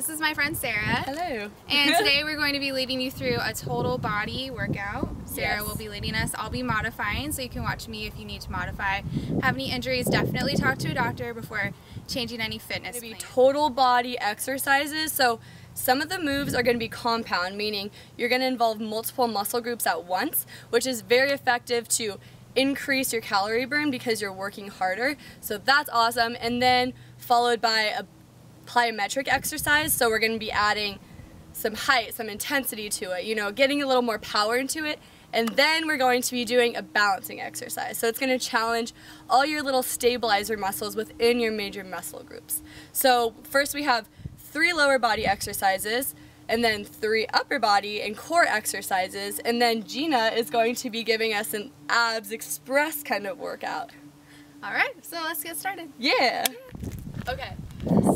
This is my friend Sara. Hello. And today we're going to be leading you through a total body workout. Sara will be leading us. I'll be modifying, so you can watch me if you need to modify. Have any injuries, definitely talk to a doctor before changing any fitness plan. It'll be total body exercises, so some of the moves are going to be compound, meaning you're going to involve multiple muscle groups at once, which is very effective to increase your calorie burn because you're working harder. So that's awesome. And then followed by a plyometric exercise, so we're going to be adding some height, some intensity to it, you know, getting a little more power into it. And then we're going to be doing a balancing exercise, so it's going to challenge all your little stabilizer muscles within your major muscle groups. So first we have 3 lower body exercises, and then 3 upper body and core exercises, and then Gina is going to be giving us an abs express kind of workout. Alright, so let's get started. Yeah! Okay,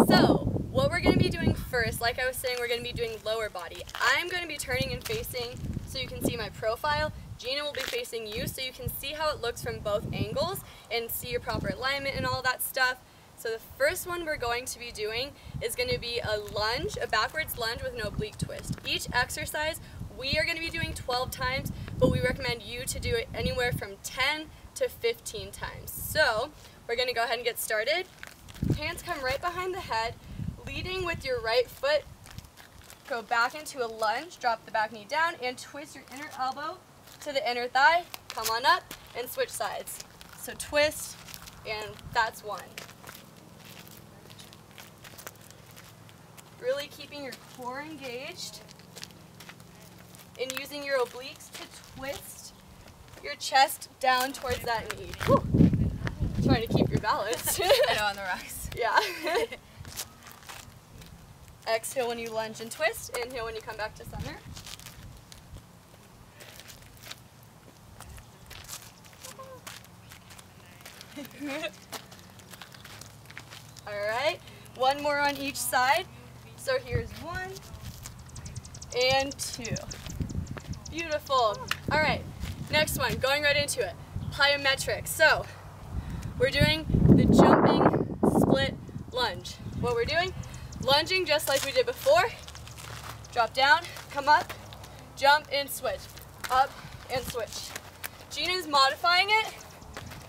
so what we're going to be doing first, like I was saying, we're going to be doing lower body. I'm going to be turning and facing so you can see my profile. Gina will be facing you so you can see how it looks from both angles and see your proper alignment and all that stuff. So the first one we're going to be doing is going to be a lunge, a backwards lunge with an oblique twist. Each exercise we are going to be doing 12 times, but we recommend you to do it anywhere from 10 to 15 times. So we're going to go ahead and get started. Hands come right behind the head, leading with your right foot. Go back into a lunge, drop the back knee down, and twist your inner elbow to the inner thigh. Come on up and switch sides. So twist, and that's one. Really keeping your core engaged and using your obliques to twist your chest down towards that knee. Whew. Trying to keep your balance. I know, on the rocks. Yeah. Exhale when you lunge and twist. Inhale when you come back to center. All right. One more on each side. So here's one and two. Beautiful. All right, next one, going right into it, plyometric. So we're doing the jumping split lunge. What we're doing, lunging just like we did before. Drop down, come up, jump and switch, up and switch. Gina's modifying it,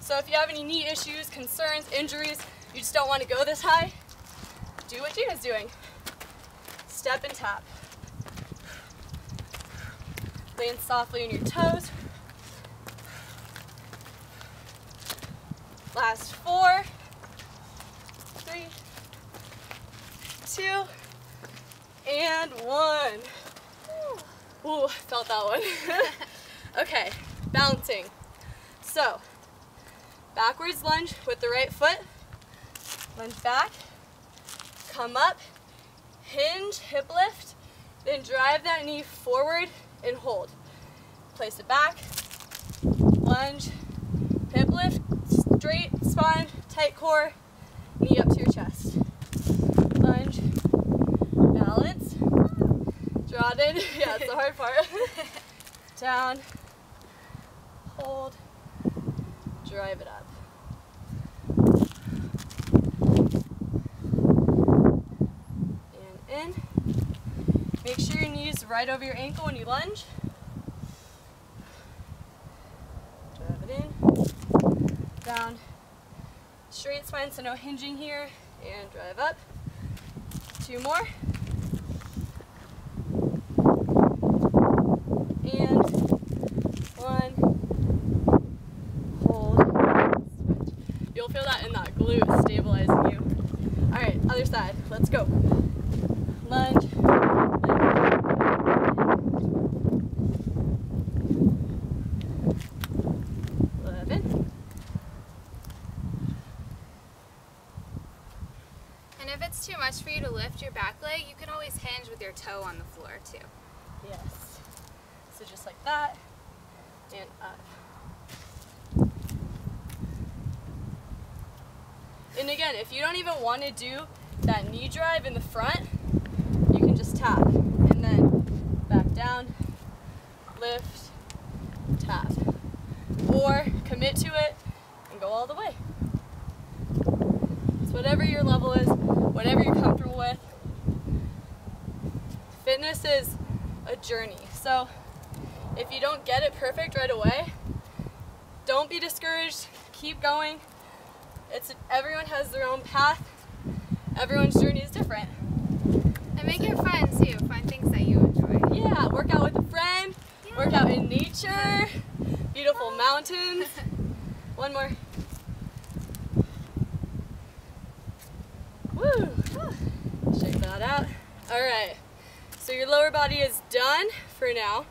so if you have any knee issues, concerns, injuries, you just don't want to go this high, do what Gina's doing. Step and tap. Land softly on your toes. Last 4, 3, 2, and 1. Ooh, felt that one. Okay, bouncing. So, backwards lunge with the right foot. Lunge back, come up, hinge, hip lift, then drive that knee forward and hold. Place it back, lunge, hip lift, straight spine, tight core, knee up to your chest. Lunge, balance, draw it in, yeah, it's the hard part. Down, hold, drive it up. In. Make sure your knee's right over your ankle when you lunge. Drive it in. Down. Straight spine, so no hinging here. And drive up. 2 more. And 1. Hold. Switch. You'll feel that in that glute stabilizing you. Alright, other side. Let's go. Lunge, love it. And if it's too much for you to lift your back leg, you can always hinge with your toe on the floor too. Yes. So just like that, and up. And again, if you don't even want to do that knee drive in the front, just tap, and then back down, lift, tap, or commit to it and go all the way. It's whatever your level is, whatever you're comfortable with, fitness is a journey. So if you don't get it perfect right away, don't be discouraged. Keep going. Everyone has their own path. Everyone's journey is different. And make it fun too. Find things that you enjoy. Yeah, work out with a friend. Yeah. Work out in nature. Beautiful mountains. One more. Woo! Check that out. All right. So your lower body is done for now,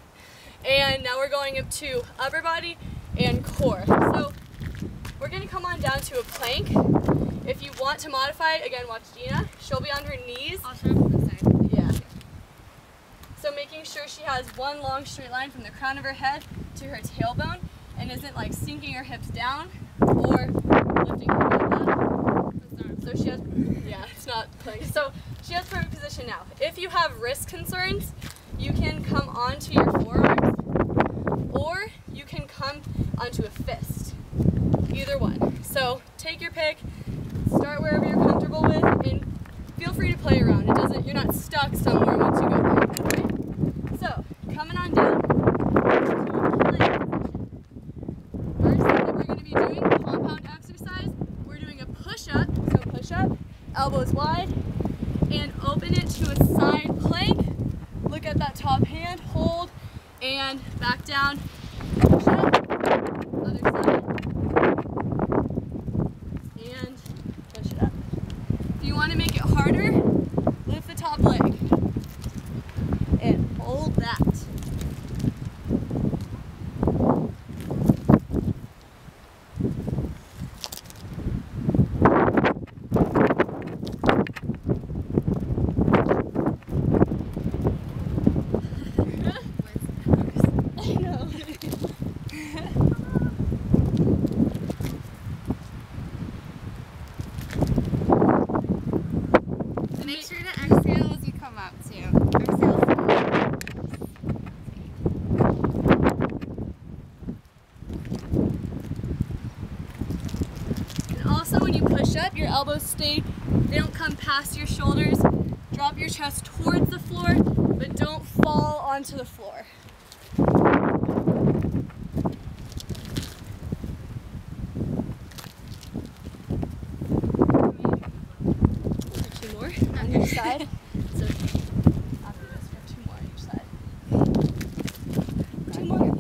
and now we're going up to upper body and core. So we're going to come on down to a plank. If you want to modify it, again, watch Gina. She'll be on her knees. I'll show from the side. Yeah. So making sure she has one long straight line from the crown of her head to her tailbone and isn't like sinking her hips down or lifting her head up. So she has, yeah, it's not like, so she has perfect position now. If you have wrist concerns, you can come onto your forearms or you can come onto a fist. Either one. So take your pick, start wherever you're comfortable with, and feel free to play around. It doesn't, you're not stuck somewhere once you go there. Okay? So coming on down to a plank position. First thing that we're going to be doing, compound exercise, we're doing a push-up. So push-up, elbows wide, and open it to a side plank. Look at that top hand, hold, and back down. Push up, other side, and push it up. If you want to make it harder, lift the top leg and hold that. Your elbows stay, they don't come past your shoulders. Drop your chest towards the floor, but don't fall onto the floor. Two more on your side. It's okay. I'll do this for two more on each side. Two more.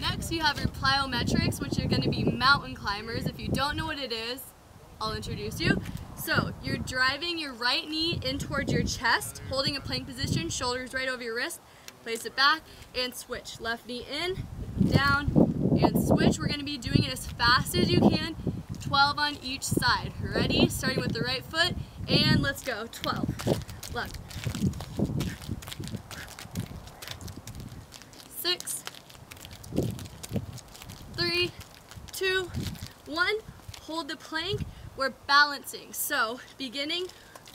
Next you have your plyometrics, which are going to be mountain climbers. If you don't know what it is, I'll introduce you. So you're driving your right knee in towards your chest, holding a plank position, shoulders right over your wrist, place it back and switch. Left knee in, down, and switch. We're going to be doing it as fast as you can, 12 on each side. Ready? Starting with the right foot, and let's go. 12, left, 6, 3, 2, 1, hold the plank, we're balancing. So beginning,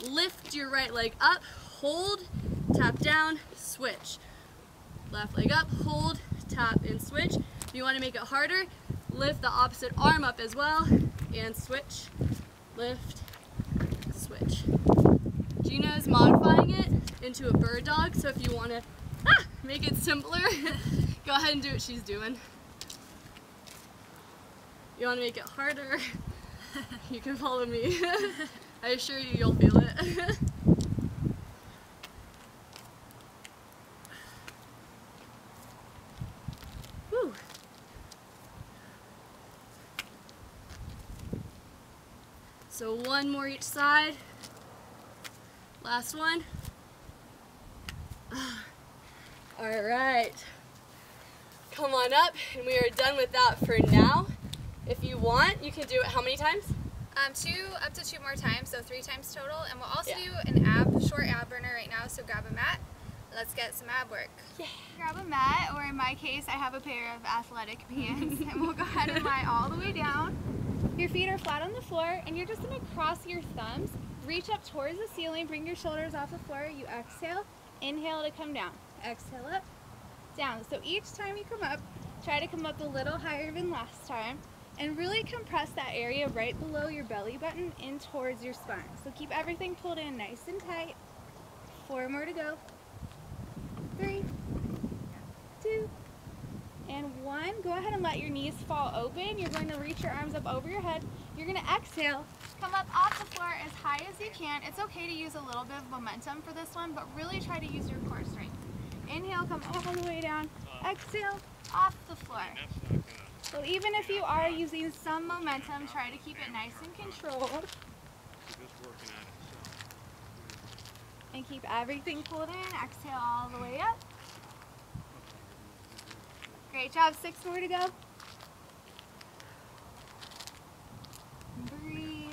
lift your right leg up, hold, tap down, switch. Left leg up, hold, tap and switch. If you want to make it harder, lift the opposite arm up as well and switch, lift, switch. Gina is modifying it into a bird dog, so if you want to make it simpler, go ahead and do what she's doing. You want to make it harder, you can follow me. I assure you, you'll feel it. Whew. So one more each side. Last one. All right. Come on up, and we are done with that for now. If you want, you can do it how many times? Up to two more times, so 3 times total. And we'll also do an short ab burner right now, so grab a mat. Let's get some ab work. Yeah. Grab a mat, or in my case, I have a pair of athletic pants, and we'll go ahead and lie all the way down. Your feet are flat on the floor, and you're just going to cross your thumbs, reach up towards the ceiling, bring your shoulders off the floor, you exhale, inhale to come down, exhale up, down. So each time you come up, try to come up a little higher than last time, and really compress that area right below your belly button in towards your spine. So keep everything pulled in nice and tight. 4 more to go. 3, 2, and 1. Go ahead and let your knees fall open. You're going to reach your arms up over your head. You're going to exhale. Come up off the floor as high as you can. It's okay to use a little bit of momentum for this one, but really try to use your core strength. Inhale, come all the way down. Exhale, off the floor. So even if you are using some momentum, try to keep it nice and controlled. And keep everything pulled in. Exhale all the way up. Great job. 6 more to go. Breathe.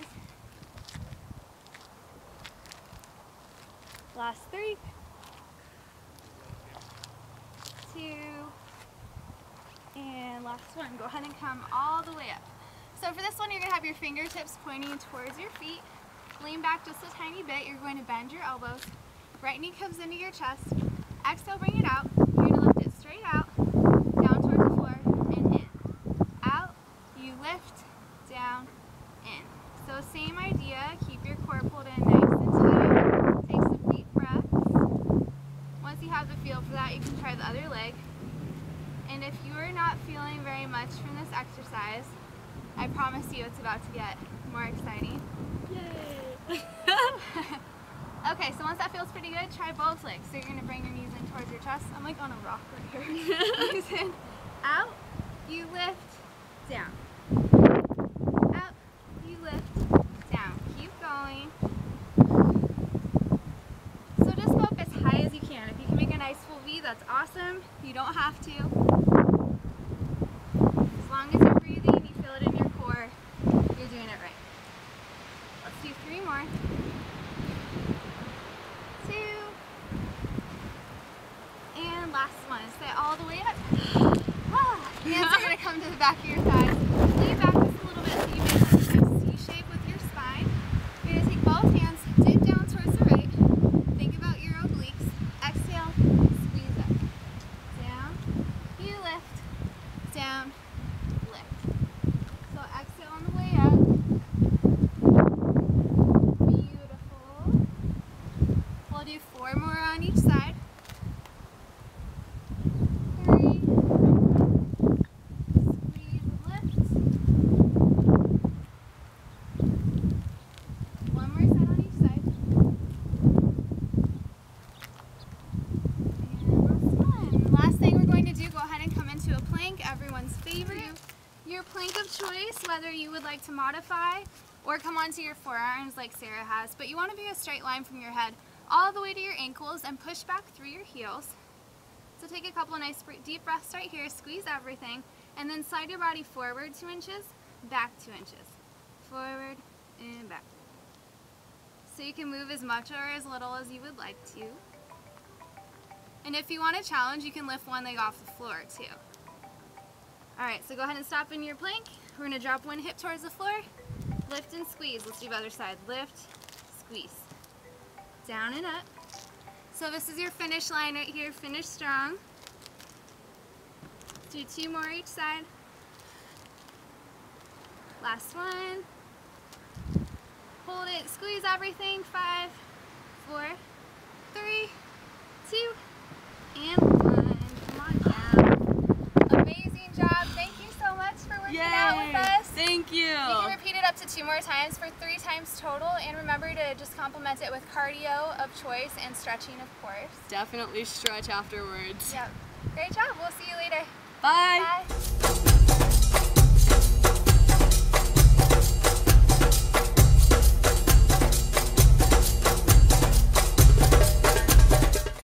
Last 3. 2. And last one. Go ahead and come all the way up. So for this one, you're going to have your fingertips pointing towards your feet. Lean back just a tiny bit. You're going to bend your elbows. Right knee comes into your chest. Exhale, bring it out. You're going to lift it straight out. Same idea, keep your core pulled in nice and tight, take some deep breaths. Once you have the feel for that, you can try the other leg. And if you are not feeling very much from this exercise, I promise you it's about to get more exciting. Yay! Okay, so once that feels pretty good, try both legs. So you're going to bring your knees in towards your chest. I'm like on a rock right here. Knees in, out, you lift, down. That's awesome. You don't have to. As long as you're breathing, you feel it in your core, you're doing it right. Let's do 3 more. 2. And last one. Stay all the way up. Hands are going to come to the back of your thighs. Lean back just a little bit so you make a nice C shape with your spine. You're going to take both hands, dip down towards the right. Think about your obliques. Exhale. Down, lift. So exhale on the way up. Beautiful. We'll do 4 more on each side. 3. Squeeze, lift. 1 more set on each side. And we're done. Last thing we're going to do, go ahead and come into a plank. Everyone's favorite. Your plank of choice, whether you would like to modify or come onto your forearms like Sara has, but you want to be a straight line from your head all the way to your ankles and push back through your heels. So take a couple of nice deep breaths right here, squeeze everything, and then slide your body forward 2 inches, back 2 inches, forward and back. So you can move as much or as little as you would like to. And if you want a challenge, you can lift one leg off the floor too. Alright, so go ahead and stop in your plank. We're going to drop one hip towards the floor. Lift and squeeze. Let's do the other side. Lift, squeeze. Down and up. So this is your finish line right here. Finish strong. Do 2 more each side. Last one. Hold it. Squeeze everything. 5, 4, 3, 2, and 1. Come on down. Amazing job. Thank you so much for working out with us. Thank you. You can repeat it up to 2 more times for 3 times total. And remember to just complement it with cardio of choice and stretching, of course. Definitely stretch afterwards. Yep. Great job. We'll see you later. Bye. Bye.